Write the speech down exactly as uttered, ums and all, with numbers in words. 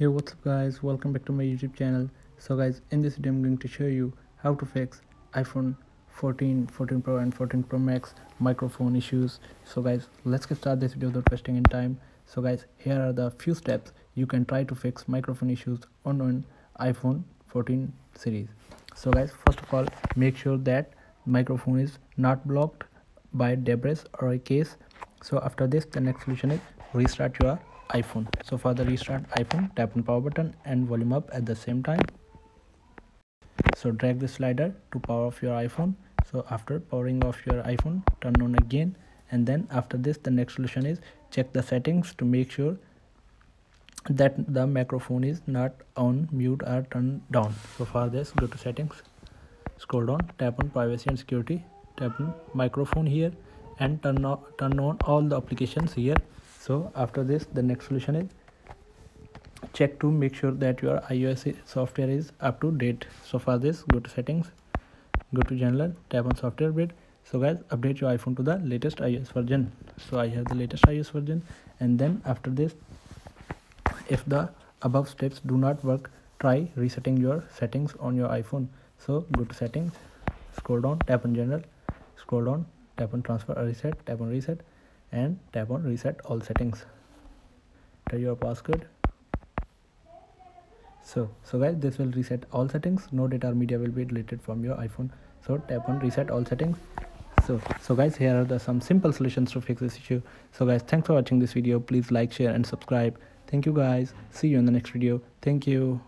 Hey, what's up guys, welcome back to my YouTube channel. So guys, in this video I'm going to show you how to fix iPhone fourteen, fourteen Pro and fourteen Pro Max microphone issues. So guys, let's get started this video without wasting in time. So guys, here are the few steps you can try to fix microphone issues on an iPhone fourteen series. So guys, first of all, make sure that microphone is not blocked by debris or a case. So after this, the next solution is restart your iPhone. So for the restart iPhone, tap on power button and volume up at the same time. So drag the slider to power off your iPhone. So after powering off your iPhone, turn on again, and then after this, the next solution is check the settings to make sure that the microphone is not on mute or turned down. So for this, go to settings, scroll down, tap on privacy and security, tap on microphone here, and turn on, turn on all the applications here. So after this, the next solution is check to make sure that your iOS software is up to date. So for this, go to settings, go to general, tap on software update. So guys, update your iPhone to the latest iOS version. So I have the latest iOS version, and then after this, if the above steps do not work, try resetting your settings on your iPhone. So go to settings, scroll down, tap on general, scroll down, tap on transfer or reset, tap on reset, and tap on reset all settings. Enter your passcode. So so guys, this will reset all settings. No data or media will be deleted from your iPhone. So tap on reset all settings. So so guys, here are the some simple solutions to fix this issue. So guys, thanks for watching this video. Please like, share and subscribe. Thank you guys. See you in the next video. Thank you.